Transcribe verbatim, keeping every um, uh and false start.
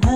to her.